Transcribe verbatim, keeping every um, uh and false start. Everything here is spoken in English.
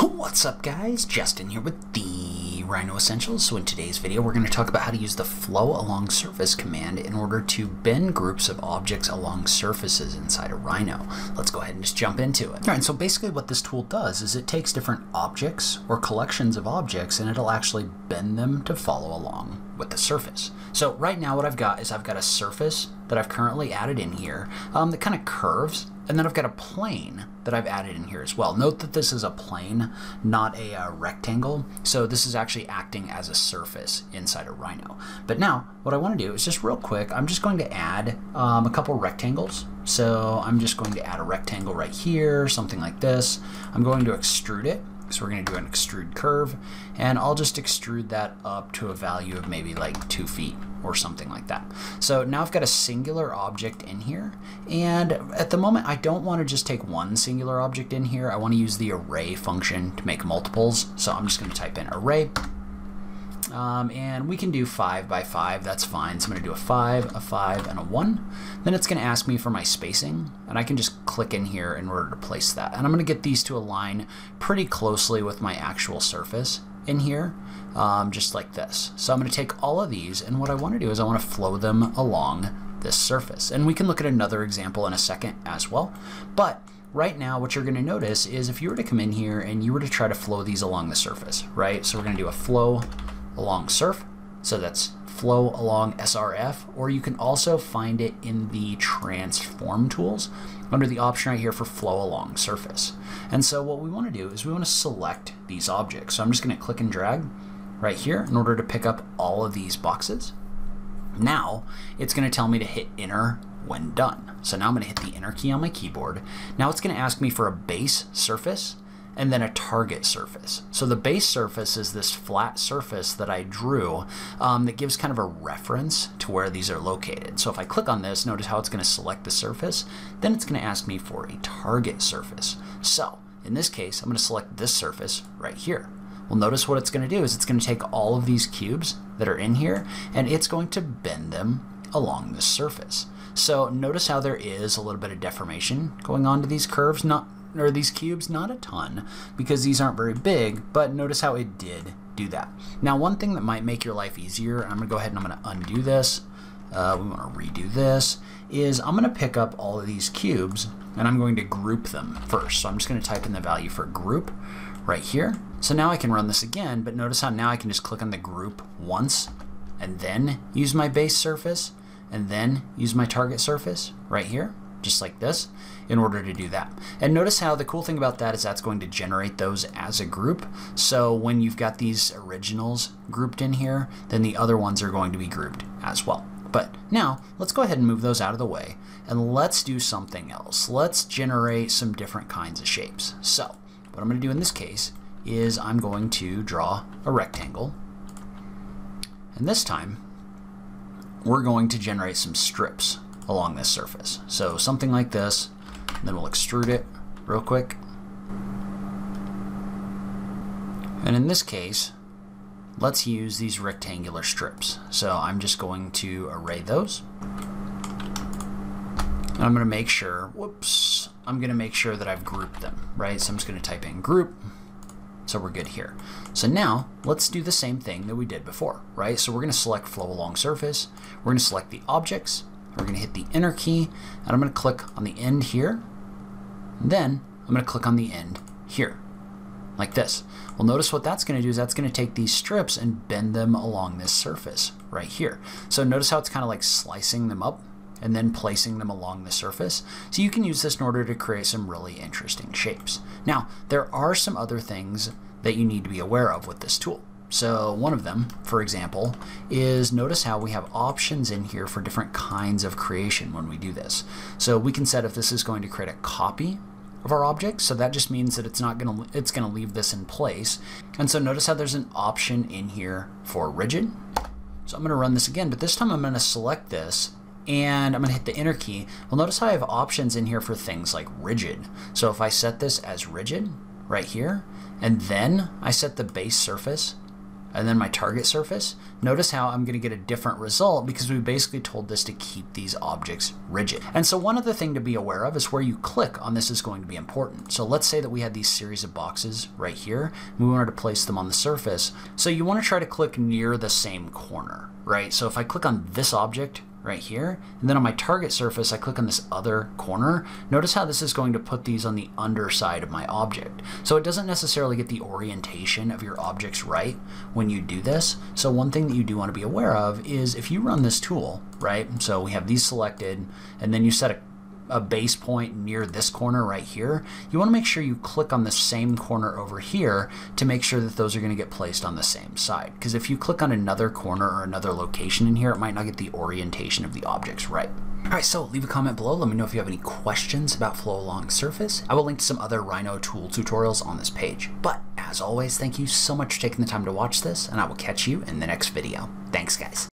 What's up guys, Justin here with the Rhino Essentials. So in today's video we're going to talk about how to use the flow along surface command in order to bend groups of objects along surfaces inside a Rhino. Let's go ahead and just jump into it. Alright, so basically what this tool does is it takes different objects or collections of objects and it'll actually bend them to follow along with the surface. So right now what I've got is I've got a surface that I've currently added in here um, that kind of curves, and then I've got a plane that I've added in here as well. Note that this is a plane, not a uh, rectangle, so this is actually acting as a surface inside a Rhino. But now what I want to do is just real quick, I'm just going to add um, a couple rectangles. So I'm just going to add a rectangle right here, something like this. I'm going to extrude it. So we're going to do an extrude curve, and I'll just extrude that up to a value of maybe like two feet or something like that. So now I've got a singular object in here, and at the moment I don't want to just take one singular object in here. I want to use the array function to make multiples. So I'm just going to type in array, um, and we can do five by five. That's fine. So I'm going to do a five, a five, and a one. Then it's going to ask me for my spacing, and I can just click in here in order to place that. And I'm going to get these to align pretty closely with my actual surface in here, um, just like this. So I'm going to take all of these, and what I want to do is I want to flow them along this surface. And we can look at another example in a second as well. But right now what you're going to notice is if you were to come in here and you were to try to flow these along the surface, right? So we're going to do a flow along surf. So that's flow along S R F, or you can also find it in the transform tools under the option right here for flow along surface. And so what we want to do is we want to select these objects. So I'm just going to click and drag right here in order to pick up all of these boxes. Now it's going to tell me to hit enter when done. So now I'm going to hit the enter key on my keyboard. Now it's going to ask me for a base surface and then a target surface. So the base surface is this flat surface that I drew um, that gives kind of a reference to where these are located. So if I click on this, notice how it's going to select the surface, then it's going to ask me for a target surface. So in this case, I'm going to select this surface right here. Well, notice what it's going to do is it's going to take all of these cubes that are in here and it's going to bend them along this surface. So notice how there is a little bit of deformation going on to these curves, not or these cubes, not a ton, because these aren't very big, but notice how it did do that. Now one thing that might make your life easier, I'm gonna go ahead and I'm gonna undo this, uh, we want to redo this, is I'm gonna pick up all of these cubes and I'm going to group them first. So I'm just gonna type in the value for group right here. So now I can run this again, but notice how now I can just click on the group once and then use my base surface and then use my target surface right here, just like this, in order to do that. And notice how the cool thing about that is that's going to generate those as a group. So when you've got these originals grouped in here, then the other ones are going to be grouped as well. But now let's go ahead and move those out of the way and let's do something else. Let's generate some different kinds of shapes. So what I'm going to do in this case is I'm going to draw a rectangle, and this time we're going to generate some strips along this surface. So something like this, and then we'll extrude it real quick. And in this case, let's use these rectangular strips. So I'm just going to array those. And I'm gonna make sure, whoops, I'm gonna make sure that I've grouped them, right? So I'm just gonna type in group. So we're good here. So now let's do the same thing that we did before, right? So we're gonna select flow along surface. We're gonna select the objects. We're going to hit the enter key, and I'm going to click on the end here. And then I'm going to click on the end here, like this. Well, notice what that's going to do is that's going to take these strips and bend them along this surface right here. So notice how it's kind of like slicing them up and then placing them along the surface. So you can use this in order to create some really interesting shapes. Now, there are some other things that you need to be aware of with this tool. So one of them, for example, is notice how we have options in here for different kinds of creation when we do this. So we can set if this is going to create a copy of our object. So that just means that it's not going to, it's going to leave this in place. And so notice how there's an option in here for rigid. So I'm going to run this again, but this time I'm going to select this and I'm going to hit the enter key. Well, notice how I have options in here for things like rigid. So if I set this as rigid right here, and then I set the base surface and then my target surface, notice how I'm going to get a different result because we basically told this to keep these objects rigid. And so one other thing to be aware of is where you click on this is going to be important. So let's say that we had these series of boxes right here, and we wanted to place them on the surface. So you want to try to click near the same corner, right? So if I click on this object right here, and then on my target surface, I click on this other corner. Notice how this is going to put these on the underside of my object. So it doesn't necessarily get the orientation of your objects right when you do this. So one thing that you do want to be aware of is if you run this tool, right? So we have these selected, and then you set a a base point near this corner right here, you want to make sure you click on the same corner over here to make sure that those are going to get placed on the same side. Because if you click on another corner or another location in here, it might not get the orientation of the objects right. All right, so leave a comment below. Let me know if you have any questions about flow along surface. I will link to some other Rhino tool tutorials on this page. But as always, thank you so much for taking the time to watch this, and I will catch you in the next video. Thanks, guys.